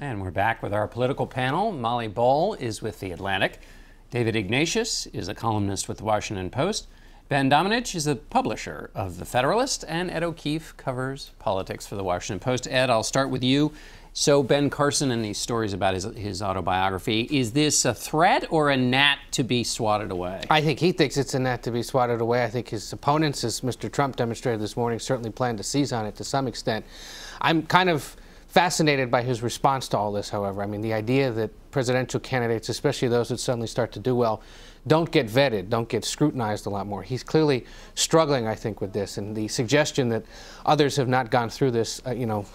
And we're back with our political panel. Molly Ball is with The Atlantic. David Ignatius is a columnist with The Washington Post. Ben Domenech is the publisher of The Federalist. And Ed O'Keefe covers politics for The Washington Post. Ed, I'll start with you. So Ben Carson and these stories about his autobiography, is this a threat or a gnat to be swatted away? I think he thinks it's a gnat to be swatted away. I think his opponents, as Mr. Trump demonstrated this morning, certainly plan to seize on it to some extent. I'm kind of fascinated by his response to all this, however. I mean, the idea that presidential candidates, especially those that suddenly start to do well, don't get vetted, don't get scrutinized a lot more. He's clearly struggling, I think, with this. And the suggestion that others have not gone through this, you know,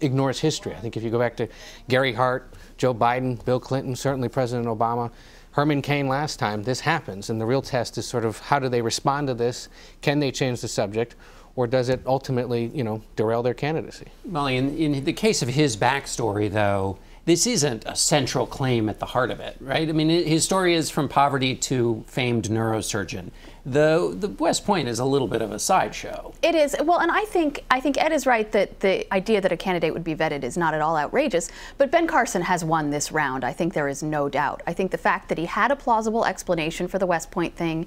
ignores history. I think if you go back to Gary Hart, Joe Biden, Bill Clinton, certainly President Obama, Herman Cain last time, this happens. And the real test is sort of how do they respond to this? Can they change the subject? Or does it ultimately, you know, derail their candidacy? Molly, in the case of his backstory, though, this isn't a central claim at the heart of it, right? I mean, his story is from poverty to famed neurosurgeon. The West Point is a little bit of a sideshow. It is. Well, and I think Ed is right that the idea that a candidate would be vetted is not at all outrageous. But Ben Carson has won this round. I think there is no doubt. I think the fact that he had a plausible explanation for the West Point thing,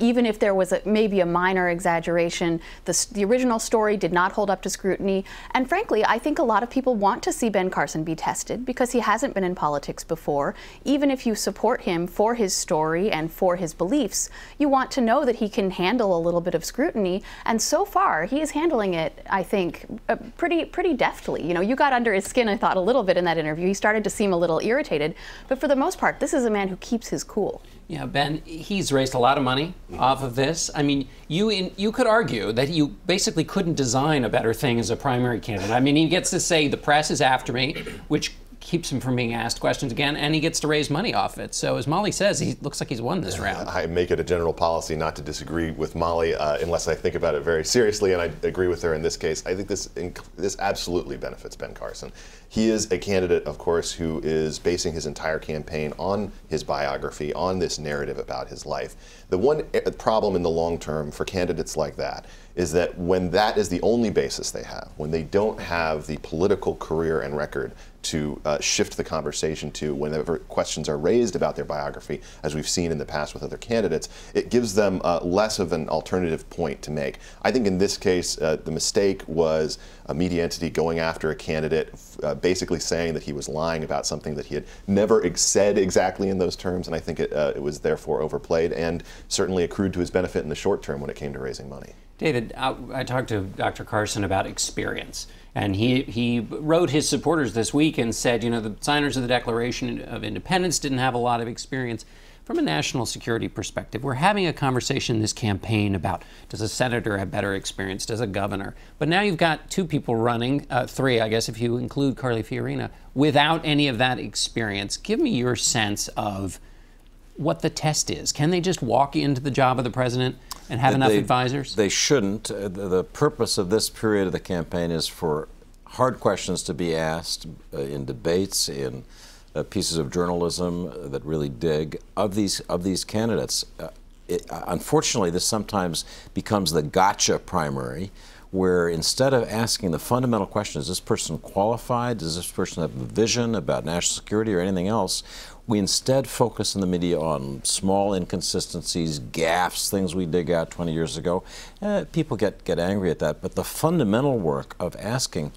even if there was maybe a minor exaggeration, the original story did not hold up to scrutiny. And frankly, I think a lot of people want to see Ben Carson be tested because he hasn't been in politics before. Even if you support him for his story and for his beliefs, you want to know that he can handle a little bit of scrutiny, and so far he is handling it, I think, pretty deftly. You know, you got under his skin, I thought, a little bit in that interview. He started to seem a little irritated, but for the most part, this is a man who keeps his cool. Yeah, Ben, he's raised a lot of money off of this. I mean, you could argue that you basically couldn't design a better thing as a primary candidate. I mean, he gets to say the press is after me, which keeps him from being asked questions again, and he gets to raise money off it. So as Molly says, he looks like he's won this round. I make it a general policy not to disagree with Molly unless I think about it very seriously, and I agree with her in this case. I think this absolutely benefits Ben Carson. He is a candidate, of course, who is basing his entire campaign on his biography, on this narrative about his life. The one problem in the long term for candidates like that is that when that is the only basis they have, when they don't have the political career and record to shift the conversation to whenever questions are raised about their biography, as we've seen in the past with other candidates, it gives them less of an alternative point to make. I think in this case, the mistake was a media entity going after a candidate, basically saying that he was lying about something that he had never said exactly in those terms, and I think it was therefore overplayed and certainly accrued to his benefit in the short term when it came to raising money. David, I talked to Dr. Carson about experience, and he wrote his supporters this week and said, you know, the signers of the Declaration of Independence didn't have a lot of experience. From a national security perspective, we're having a conversation this campaign about, does a senator have better experience, does a governor? But now you've got two people running, three, I guess, if you include Carly Fiorina, without any of that experience. Give me your sense of what the test is. Can they just walk into the job of the president and have enough advisors? They shouldn't. The purpose of this period of the campaign is for hard questions to be asked in debates, in pieces of journalism that really dig of these candidates. Unfortunately, this sometimes becomes the gotcha primary, where instead of asking the fundamental question, is this person qualified, does this person have a vision about national security or anything else, we instead focus in the media on small inconsistencies, gaffes, things we dig out 20 years ago. People get angry at that, but the fundamental work of asking,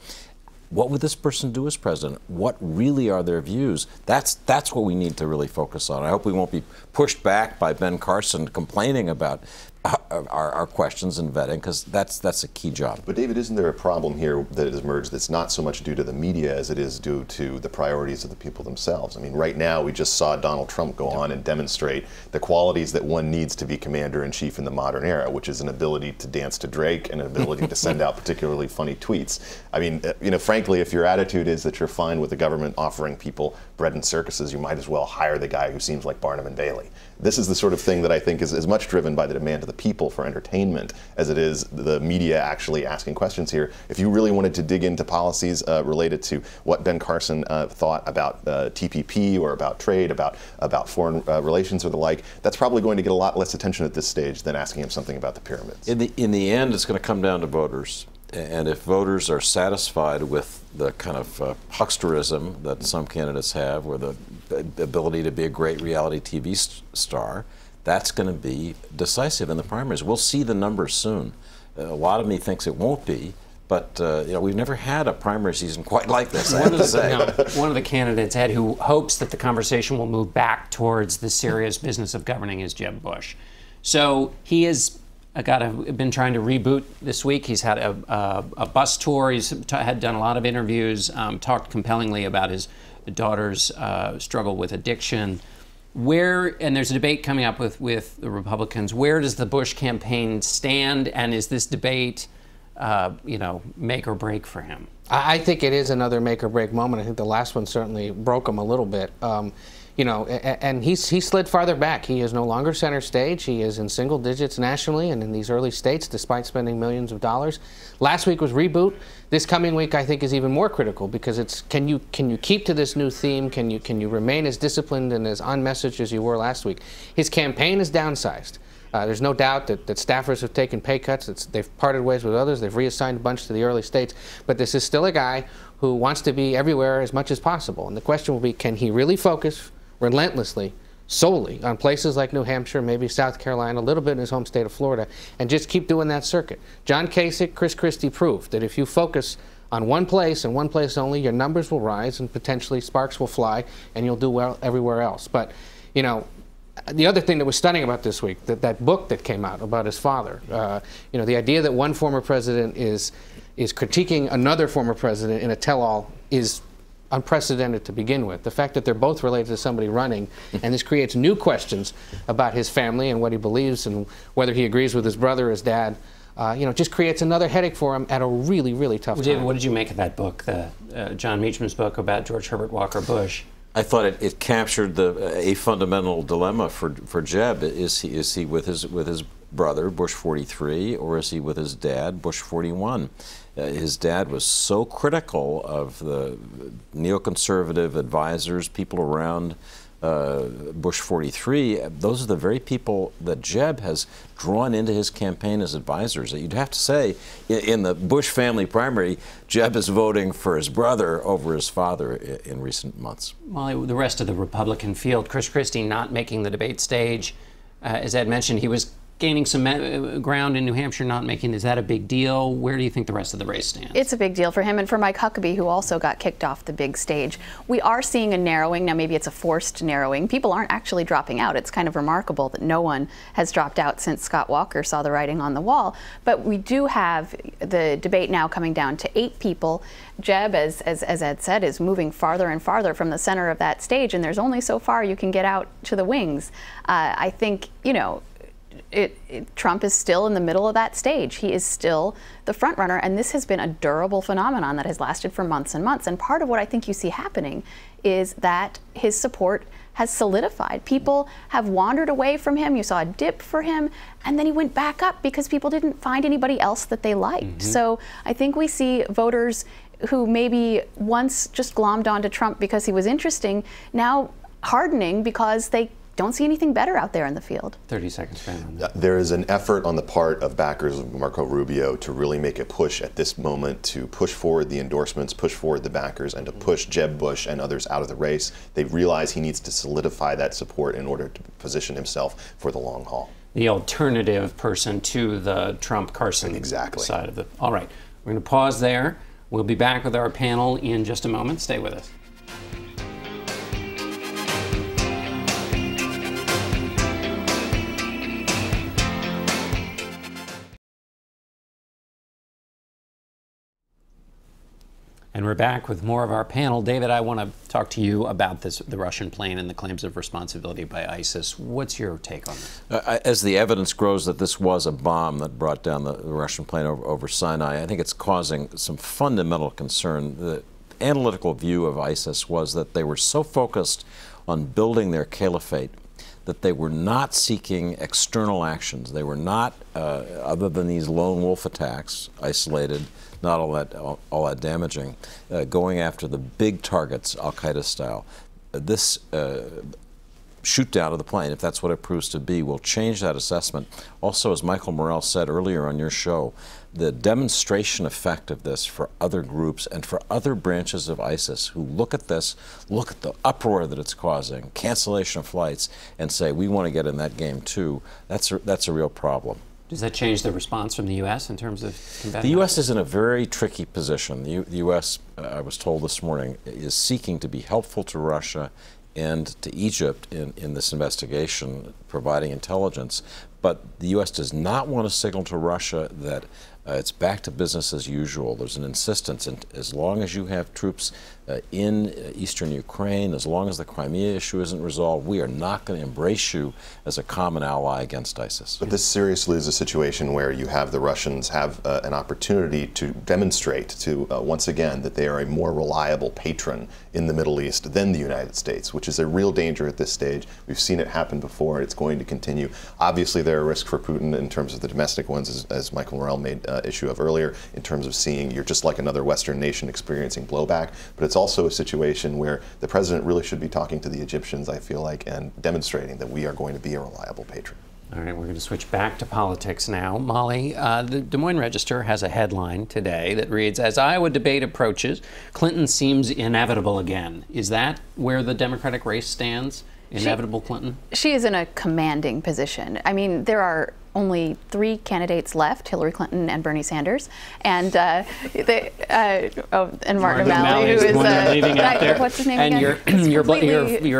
what would this person do as president? What really are their views? That's what we need to really focus on. I hope we won't be pushed back by Ben Carson complaining about our questions and vetting, because that's a key job. But David, isn't there a problem here that has emerged that's not so much due to the media as it is due to the priorities of the people themselves? I mean, right now we just saw Donald Trump go on and demonstrate the qualities that one needs to be commander-in-chief in the modern era, which is an ability to dance to Drake and an ability to send out particularly funny tweets. I mean, you know, frankly, if your attitude is that you're fine with the government offering people bread and circuses, you might as well hire the guy who seems like Barnum and Bailey. This is the sort of thing that I think is as much driven by the demand of the people for entertainment as it is the media actually asking questions here. If you really wanted to dig into policies related to what Ben Carson thought about TPP or about trade, about foreign relations or the like, that's probably going to get a lot less attention at this stage than asking him something about the pyramids. In the end, it's going to come down to voters. And if voters are satisfied with the kind of hucksterism that some candidates have, or the ability to be a great reality TV star, that's going to be decisive in the primaries. We'll see the numbers soon. A lot of me thinks it won't be, but you know, we've never had a primary season quite like this, I have to say. One of the candidates, Ed, who hopes that the conversation will move back towards the serious business of governing is Jeb Bush. So he is... I've been trying to reboot this week. He's had a bus tour. He's done a lot of interviews, talked compellingly about his daughter's struggle with addiction. And there's a debate coming up with the Republicans. Where does the Bush campaign stand? And is this debate, you know, make or break for him? I think it is another make or break moment. I think the last one certainly broke him a little bit. You know, and he slid farther back. He is no longer center stage. He is in single digits nationally and in these early states, despite spending millions of dollars. Last week was reboot. This coming week, I think, is even more critical because it's can you keep to this new theme? Can you remain as disciplined and as on message as you were last week? His campaign is downsized. There's no doubt that staffers have taken pay cuts. They've parted ways with others. They've reassigned a bunch to the early states. But this is still a guy who wants to be everywhere as much as possible. And the question will be, can he really focus relentlessly, solely on places like New Hampshire, maybe South Carolina, a little bit in his home state of Florida, and just keep doing that circuit? John Kasich, Chris Christie proved that if you focus on one place and one place only, your numbers will rise and potentially sparks will fly and you'll do well everywhere else. But, you know, the other thing that was stunning about this week, that book that came out about his father, you know, the idea that one former president is critiquing another former president in a tell-all is unprecedented to begin with. The fact that they're both related to somebody running, and this creates new questions about his family and what he believes and whether he agrees with his brother or his dad, you know, just creates another headache for him at a really, really tough time. David, what did you make of that book, the John Meacham's book about George Herbert Walker Bush? I thought it captured a fundamental dilemma for Jeb. Is he with his brother, Bush 43, or is he with his dad, Bush 41? His dad was so critical of the neoconservative advisors, people around Bush 43. Those are the very people that Jeb has drawn into his campaign as advisors. You'd have to say, in the Bush family primary, Jeb is voting for his brother over his father in recent months. Molly, the rest of the Republican field, Chris Christie not making the debate stage. As Ed mentioned, he was gaining some ground in New Hampshire, not making, is that a big deal? Where do you think the rest of the race stands? It's a big deal for him and for Mike Huckabee, who also got kicked off the big stage. We are seeing a narrowing. Now, maybe it's a forced narrowing. People aren't actually dropping out. It's kind of remarkable that no one has dropped out since Scott Walker saw the writing on the wall. But we do have the debate now coming down to 8 people. Jeb, as Ed said, is moving farther and farther from the center of that stage, and there's only so far you can get out to the wings. I think, you know, Trump is still in the middle of that stage. He is still the front runner, and this has been a durable phenomenon that has lasted for months and months. And part of what I think you see happening is that his support has solidified. People have wandered away from him. You saw a dip for him, and then he went back up because people didn't find anybody else that they liked. So I think we see voters who maybe once just glommed onto Trump because he was interesting, now hardening because they don't see anything better out there in the field. 30 seconds, Ben. There is an effort on the part of backers of Marco Rubio to really make a push at this moment to push forward the endorsements, push forward the backers, and to push Jeb Bush and others out of the race. They realize he needs to solidify that support in order to position himself for the long haul. The alternative person to the Trump-Carson side of the... All right, we're going to pause there. We'll be back with our panel in just a moment. Stay with us. And we're back with more of our panel. David, I want to talk to you about this, the Russian plane and the claims of responsibility by ISIS. What's your take on this? As the evidence grows that this was a bomb that brought down the Russian plane over Sinai, I think it's causing some fundamental concern. The analytical view of ISIS was that they were so focused on building their caliphate that they were not seeking external actions. They were not, other than these lone wolf attacks, isolated, not all that damaging, going after the big targets, Al-Qaeda style. This shoot down of the plane, if that's what it proves to be, will change that assessment. Also, as Michael Morrell said earlier on your show, the demonstration effect of this for other groups and for other branches of ISIS who look at this, look at the uproar that it's causing, cancellation of flights, and say, we want to get in that game too, that's a real problem. Does that change the response from the U.S. in terms of combating? The U.S. is in a very tricky position. The U.S., I was told this morning, is seeking to be helpful to Russia and to Egypt in this investigation, providing intelligence. But the U.S. does not want to signal to Russia that it's back to business as usual. There's an insistence, and as long as you have troops in eastern Ukraine, as long as the Crimea issue isn't resolved, we are not going to embrace you as a common ally against ISIS. But this seriously is a situation where you have the Russians have an opportunity to demonstrate to, once again, that they are a more reliable patron in the Middle East than the United States, which is a real danger at this stage. We've seen it happen before. It's going to continue. Obviously, there are risks for Putin in terms of the domestic ones, as Michael Morrell made issue of earlier, in terms of seeing you're just like another Western nation experiencing blowback. But it's also a situation where the president really should be talking to the Egyptians, I feel like, and demonstrating that we are going to be a reliable patron. All right, we're going to switch back to politics now. Molly, the Des Moines Register has a headline today that reads, "As Iowa debate approaches, Clinton seems inevitable again." Is that where the Democratic race stands? Inevitable Clinton? She is in a commanding position. I mean, there are only three candidates left: Hillary Clinton and Bernie Sanders, and Martin O'Malley, who is leaving out there. What's his name again? And your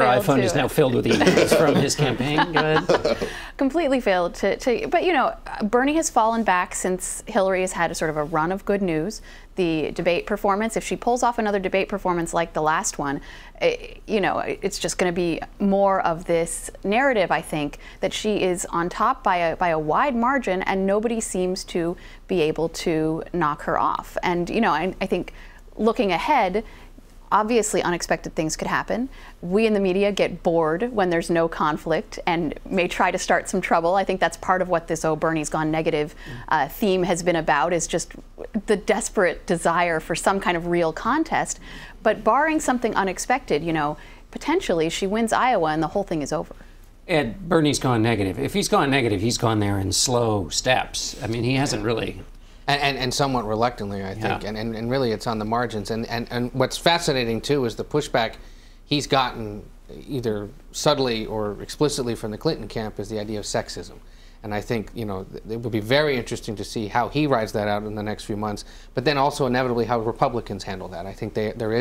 iPhone is now filled with emails from his campaign. Go ahead. Completely failed to. But you know, Bernie has fallen back since Hillary has had a sort of a run of good news. The debate performance, if she pulls off another debate performance like the last one, you know, it's just going to be more of this narrative, I think, that she is on top by a wide margin, and nobody seems to be able to knock her off. And, you know, I think looking ahead, obviously unexpected things could happen. We in the media get bored when there's no conflict and may try to start some trouble. I think that's part of what this Bernie's gone negative theme has been about, is just the desperate desire for some kind of real contest. But barring something unexpected, you know, potentially she wins Iowa and the whole thing is over. Ed, Bernie's gone negative. If he's gone negative, he's gone there in slow steps. I mean, he hasn't really... And somewhat reluctantly, I think, yeah. And really it's on the margins. And what's fascinating, too, is the pushback he's gotten, either subtly or explicitly from the Clinton camp, is the idea of sexism. And I think, you know, it will be very interesting to see how he rides that out in the next few months, but then also inevitably how Republicans handle that. I think there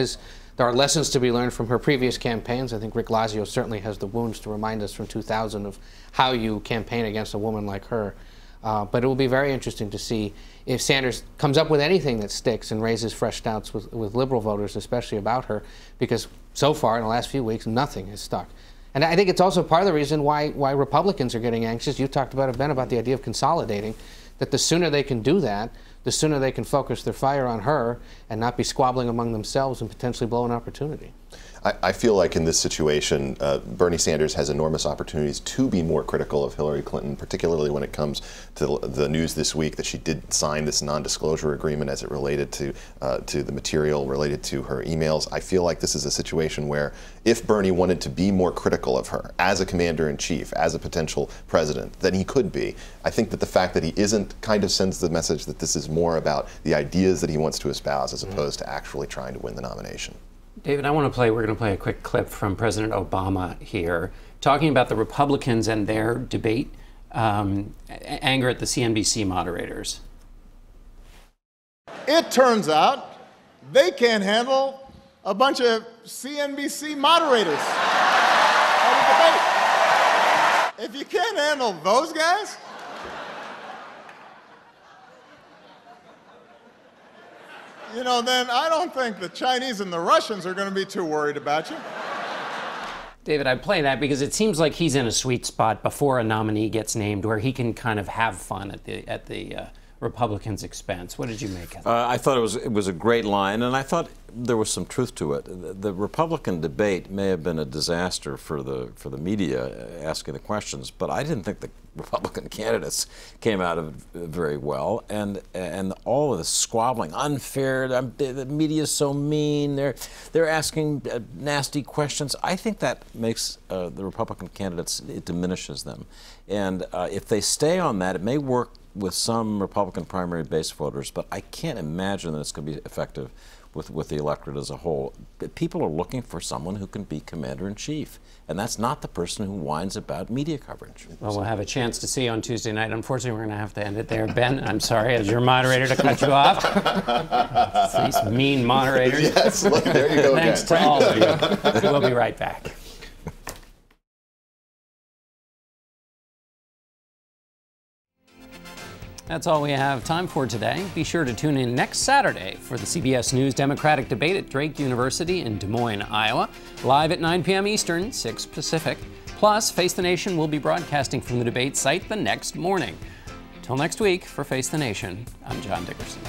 are lessons to be learned from her previous campaigns. I think Rick Lazio certainly has the wounds to remind us from 2000 of how you campaign against a woman like her. But it will be very interesting to see if Sanders comes up with anything that sticks and raises fresh doubts with liberal voters, especially about her, because so far in the last few weeks, nothing has stuck. And I think it's also part of the reason why Republicans are getting anxious. You talked about it, Ben, about the idea of consolidating, that the sooner they can do that, the sooner they can focus their fire on her and not be squabbling among themselves and potentially blow an opportunity. I feel like in this situation, Bernie Sanders has enormous opportunities to be more critical of Hillary Clinton, particularly when it comes to the news this week that she did sign this non-disclosure agreement as it related to the material related to her emails. I feel like this is a situation where if Bernie wanted to be more critical of her as a commander-in-chief, as a potential president, then he could be. I think that the fact that he isn't kind of sends the message that this is more about the ideas that he wants to espouse as opposed to actually trying to win the nomination. David, we're going to play a quick clip from President Obama here, talking about the Republicans and their debate anger at the CNBC moderators. It turns out they can't handle a bunch of CNBC moderators at a debate. If you can't handle those guys, you know, then I don't think the Chinese and the Russians are going to be too worried about you. David, I play that because it seems like he's in a sweet spot before a nominee gets named, where he can kind of have fun at the Republicans' expense. What did you make of that? I thought it was a great line, and I thought there was some truth to it. The Republican debate may have been a disaster for the media asking the questions, but I didn't think the Republican candidates came out of it very well, and all of the squabbling, unfair. The media is so mean. They're asking nasty questions. I think that makes the Republican candidates, it diminishes them, and if they stay on that, it may work with some Republican primary base voters, but I can't imagine that it's going to be effective with the electorate as a whole. People are looking for someone who can be commander-in-chief, and that's not the person who whines about media coverage. Well, we'll have a chance to see on Tuesday night. Unfortunately, we're going to have to end it there. Ben, I'm sorry, as your moderator, to cut you off. These mean moderators. Yes, look, there you go. Thanks again to all of you. We'll be right back. That's all we have time for today. Be sure to tune in next Saturday for the CBS News Democratic Debate at Drake University in Des Moines, Iowa, live at 9 p.m. Eastern, 6 Pacific. Plus, Face the Nation will be broadcasting from the debate site the next morning. Till next week, for Face the Nation, I'm John Dickerson.